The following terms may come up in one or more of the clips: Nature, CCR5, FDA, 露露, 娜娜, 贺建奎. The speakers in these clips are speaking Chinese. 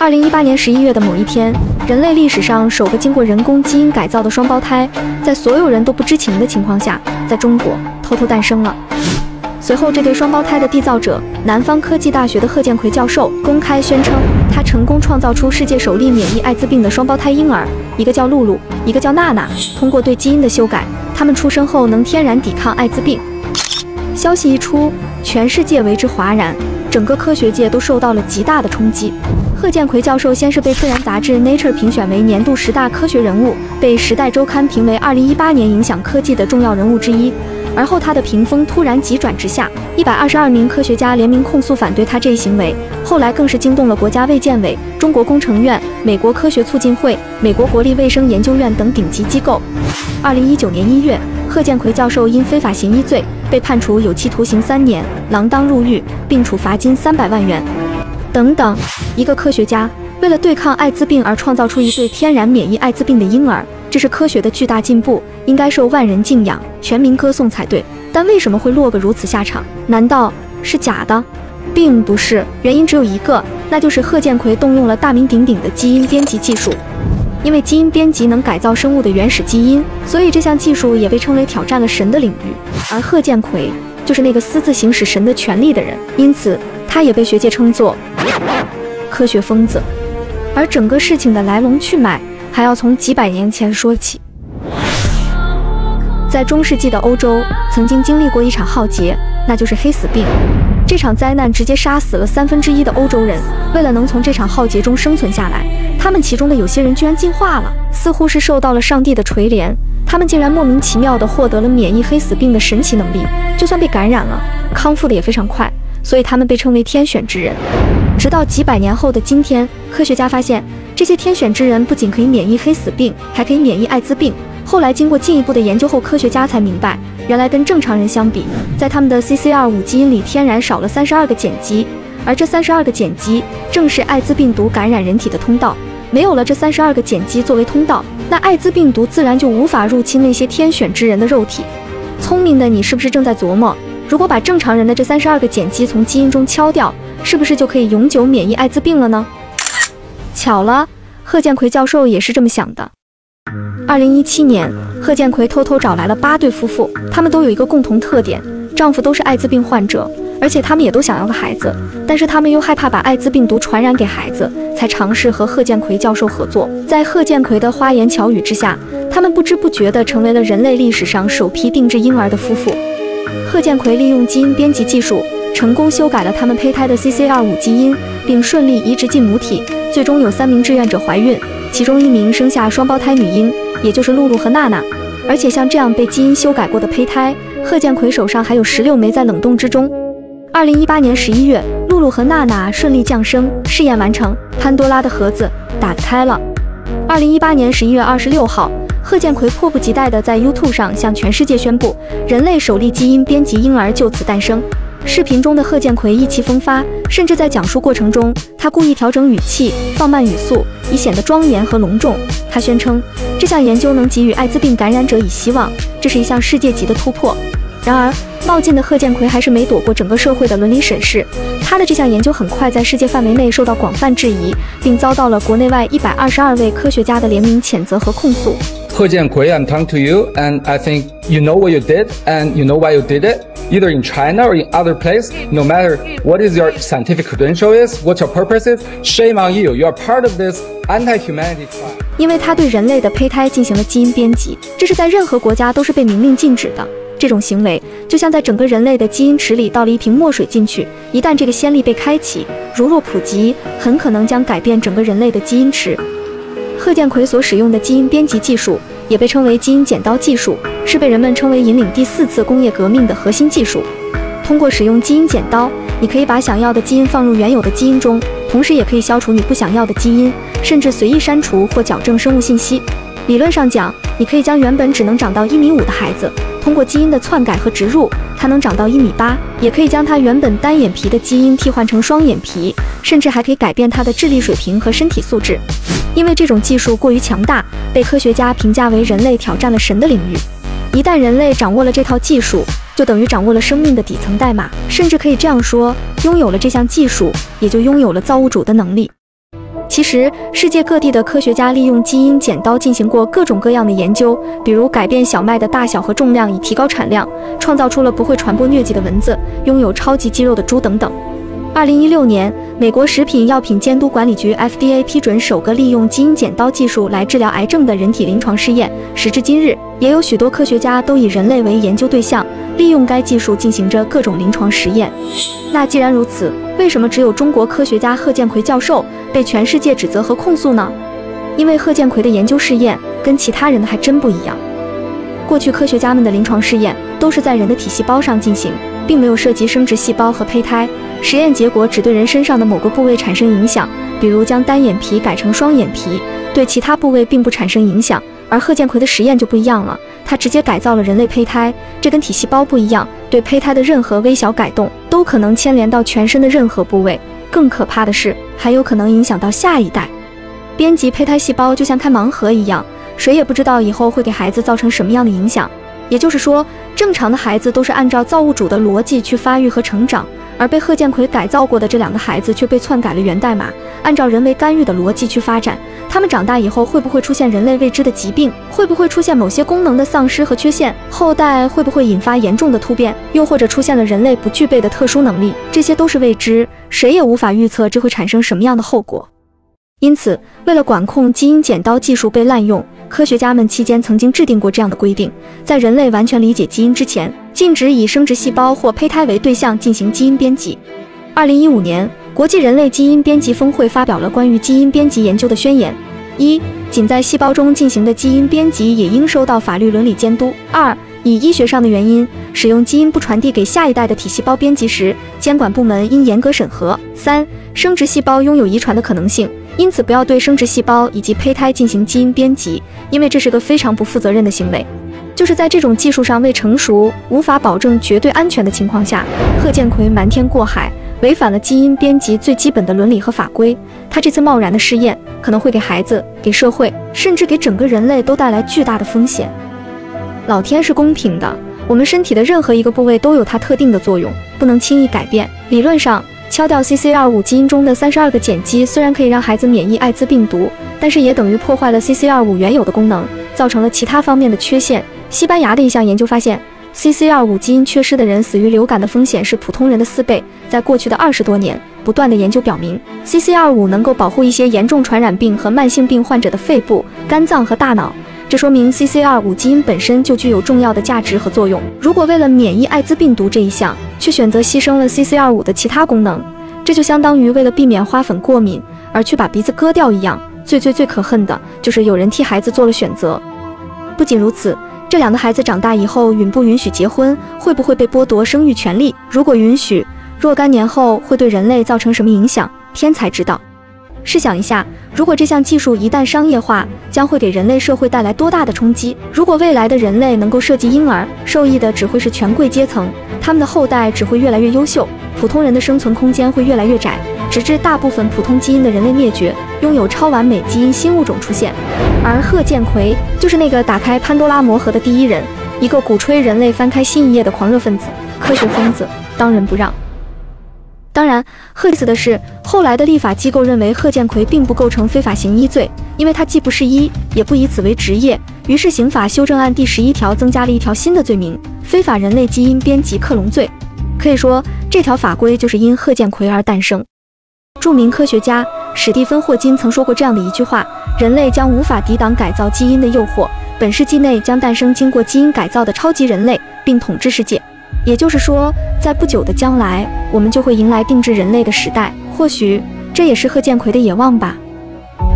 2018年11月的某一天，人类历史上首个经过人工基因改造的双胞胎，在所有人都不知情的情况下，在中国偷偷诞生了。随后，这对双胞胎的缔造者，南方科技大学的贺建奎教授公开宣称，他成功创造出世界首例免疫艾滋病的双胞胎婴儿，一个叫露露，一个叫娜娜。通过对基因的修改，他们出生后能天然抵抗艾滋病。消息一出，全世界为之哗然，整个科学界都受到了极大的冲击。贺建奎教授先是被自然杂志 Nature 评选为年度10大科学人物，被《时代周刊》评为2018年影响科技的重要人物之一。而后他的屏风突然急转直下，122名科学家联名控诉反对他这一行为，后来更是惊动了国家卫健委、中国工程院、美国科学促进会、美国国立卫生研究院等顶级机构。2019年1月，贺建奎教授因非法行医罪被判处有期徒刑3年，锒铛入狱，并处罚金300万元。等等，一个科学家为了对抗艾滋病而创造出一对天然免疫艾滋病的婴儿，这是科学的巨大进步，应该受万人敬仰、全民歌颂才对。但为什么会落个如此下场？难道是假的？并不是，原因只有一个，那就是贺建奎动用了大名鼎鼎的基因编辑技术。因为基因编辑能改造生物的原始基因，所以这项技术也被称为挑战了神的领域。而贺建奎就是那个私自行使神的权利的人，因此他也被学界称作科学疯子。而整个事情的来龙去脉，还要从几百年前说起。在中世纪的欧洲，曾经经历过一场浩劫，那就是黑死病。这场灾难直接杀死了1/3的欧洲人。为了能从这场浩劫中生存下来，他们其中的有些人居然进化了，似乎是受到了上帝的垂怜，他们竟然莫名其妙地获得了免疫黑死病的神奇能力，就算被感染了，康复的也非常快，所以他们被称为天选之人。直到几百年后的今天，科学家发现这些天选之人不仅可以免疫黑死病，还可以免疫艾滋病。后来经过进一步的研究后，科学家才明白，原来跟正常人相比，在他们的 CCR5 基因里天然少了32个碱基，而这32个碱基正是艾滋病毒感染人体的通道。没有了这32个碱基作为通道，那艾滋病毒自然就无法入侵那些天选之人的肉体。聪明的你是不是正在琢磨，如果把正常人的这32个碱基从基因中敲掉，是不是就可以永久免疫艾滋病了呢？巧了，贺建奎教授也是这么想的。2017年，贺建奎偷偷找来了8对夫妇，他们都有一个共同特点，丈夫都是艾滋病患者，而且他们也都想要个孩子，但是他们又害怕把艾滋病毒传染给孩子，才尝试和贺建奎教授合作。在贺建奎的花言巧语之下，他们不知不觉地成为了人类历史上首批定制婴儿的夫妇。贺建奎利用基因编辑技术，成功修改了他们胚胎的 CCR5 基因，并顺利移植进母体。最终有3名志愿者怀孕，其中1名生下双胞胎女婴，也就是露露和娜娜。而且像这样被基因修改过的胚胎，贺建奎手上还有16枚在冷冻之中。2018年11月，露露和娜娜顺利降生，试验完成，潘多拉的盒子打开了。2018年11月26号，贺建奎迫不及待地在 YouTube 上向全世界宣布，人类首例基因编辑婴儿就此诞生。视频中的贺建奎意气风发，甚至在讲述过程中，他故意调整语气，放慢语速，以显得庄严和隆重。他宣称，这项研究能给予艾滋病感染者以希望，这是一项世界级的突破。然而，冒进的贺建奎还是没躲过整个社会的伦理审视。他的这项研究很快在世界范围内受到广泛质疑，并遭到了国内外122位科学家的联名谴责和控诉。贺建奎 ，I'm talking to you, and I think you know what you did, and you know why you did it. Either in China or in other place, no matter what is your scientific credential is, what your purpose is, shame on you. You are part of this anti-humanity crime. 因为他对人类的胚胎进行了基因编辑，这是在任何国家都是被明令禁止的。这种行为就像在整个人类的基因池里倒了一瓶墨水进去，一旦这个先例被开启，如若普及，很可能将改变整个人类的基因池。贺建奎所使用的基因编辑技术，也被称为基因剪刀技术，是被人们称为引领第4次工业革命的核心技术。通过使用基因剪刀，你可以把想要的基因放入原有的基因中，同时也可以消除你不想要的基因，甚至随意删除或矫正生物信息。理论上讲，你可以将原本只能长到1.5米的孩子，通过基因的篡改和植入，他能长到1.8米，也可以将他原本单眼皮的基因替换成双眼皮，甚至还可以改变他的智力水平和身体素质。因为这种技术过于强大，被科学家评价为人类挑战了神的领域。一旦人类掌握了这套技术，就等于掌握了生命的底层代码，甚至可以这样说，拥有了这项技术，也就拥有了造物主的能力。其实，世界各地的科学家利用基因剪刀进行过各种各样的研究，比如改变小麦的大小和重量以提高产量，创造出了不会传播疟疾的蚊子，拥有超级肌肉的猪等等。2016年，美国食品药品监督管理局 FDA 批准首个利用基因剪刀技术来治疗癌症的人体临床试验。时至今日，也有许多科学家都以人类为研究对象，利用该技术进行着各种临床实验。那既然如此，为什么只有中国科学家贺建奎教授被全世界指责和控诉呢？因为贺建奎的研究试验跟其他人的还真不一样。过去科学家们的临床试验都是在人的体细胞上进行，并没有涉及生殖细胞和胚胎，实验结果只对人身上的某个部位产生影响，比如将单眼皮改成双眼皮，对其他部位并不产生影响。而贺建奎的实验就不一样了，他直接改造了人类胚胎，这跟体细胞不一样，对胚胎的任何微小改动都可能牵连到全身的任何部位，更可怕的是，还有可能影响到下一代。编辑胚胎细胞就像开盲盒一样，谁也不知道以后会给孩子造成什么样的影响。也就是说，正常的孩子都是按照造物主的逻辑去发育和成长，而被贺建奎改造过的这两个孩子却被篡改了源代码，按照人为干预的逻辑去发展。他们长大以后会不会出现人类未知的疾病？会不会出现某些功能的丧失和缺陷？后代会不会引发严重的突变？又或者出现了人类不具备的特殊能力？这些都是未知，谁也无法预测这会产生什么样的后果。因此，为了管控基因剪刀技术被滥用，科学家们期间曾经制定过这样的规定：在人类完全理解基因之前，禁止以生殖细胞或胚胎为对象进行基因编辑。2015年。国际人类基因编辑峰会发表了关于基因编辑研究的宣言：一、仅在细胞中进行的基因编辑也应受到法律伦理监督；二、以医学上的原因，使用基因不传递给下一代的体细胞编辑时，监管部门应严格审核；三、生殖细胞拥有遗传的可能性，因此不要对生殖细胞以及胚胎进行基因编辑，因为这是个非常不负责任的行为。就是在这种技术尚未成熟、无法保证绝对安全的情况下，贺建奎瞒天过海，违反了基因编辑最基本的伦理和法规。他这次贸然的试验可能会给孩子、给社会，甚至给整个人类都带来巨大的风险。老天是公平的，我们身体的任何一个部位都有它特定的作用，不能轻易改变。理论上，敲掉 CCR5 基因中的32个碱基虽然可以让孩子免疫艾滋病毒，但是也等于破坏了 CCR5 原有的功能，造成了其他方面的缺陷。西班牙的一项研究发现，CCR5 基因缺失的人死于流感的风险是普通人的4倍。在过去的20多年，不断的研究表明 ，CCR5 能够保护一些严重传染病和慢性病患者的肺部、肝脏和大脑。这说明 CCR5 基因本身就具有重要的价值和作用。如果为了免疫艾滋病毒这一项，却选择牺牲了 CCR5 的其他功能，这就相当于为了避免花粉过敏而去把鼻子割掉一样。最可恨的就是有人替孩子做了选择。不仅如此。这两个孩子长大以后允不允许结婚，会不会被剥夺生育权利？如果允许，若干年后会对人类造成什么影响？天才知道。试想一下，如果这项技术一旦商业化，将会给人类社会带来多大的冲击？如果未来的人类能够设计婴儿，受益的只会是权贵阶层，他们的后代只会越来越优秀，普通人的生存空间会越来越窄，直至大部分普通基因的人类灭绝，拥有超完美基因新物种出现。而贺建奎就是那个打开潘多拉魔盒的第一人，一个鼓吹人类翻开新一页的狂热分子、科学疯子，当仁不让。当然，贺死的是，后来的立法机构认为贺建奎并不构成非法行医罪，因为他既不是医，也不以此为职业。于是，刑法修正案第11条增加了一条新的罪名：非法人类基因编辑克隆罪。可以说，这条法规就是因贺建奎而诞生。著名科学家史蒂芬·霍金曾说过这样的一句话：人类将无法抵挡改造基因的诱惑，本世纪内将诞生经过基因改造的超级人类，并统治世界。也就是说，在不久的将来，我们就会迎来定制人类的时代。或许这也是贺建奎的野望吧。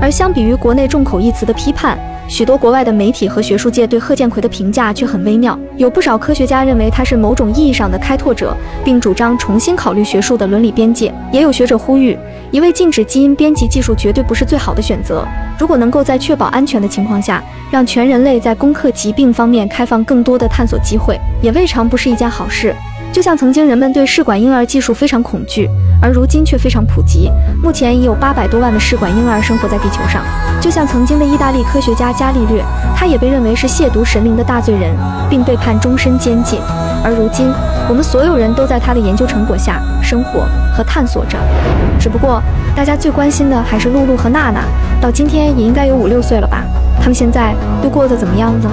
而相比于国内众口一词的批判，许多国外的媒体和学术界对贺建奎的评价却很微妙。有不少科学家认为他是某种意义上的开拓者，并主张重新考虑学术的伦理边界。也有学者呼吁，一味禁止基因编辑技术绝对不是最好的选择。如果能够在确保安全的情况下，让全人类在攻克疾病方面开放更多的探索机会，也未尝不是一件好事。就像曾经人们对试管婴儿技术非常恐惧，而如今却非常普及，目前已有800多万的试管婴儿生活在地球上。就像曾经的意大利科学家伽利略，他也被认为是亵渎神灵的大罪人，并被判终身监禁。而如今，我们所有人都在他的研究成果下生活和探索着。只不过，大家最关心的还是露露和娜娜，到今天也应该有5、6岁了吧？他们现在都过得怎么样呢？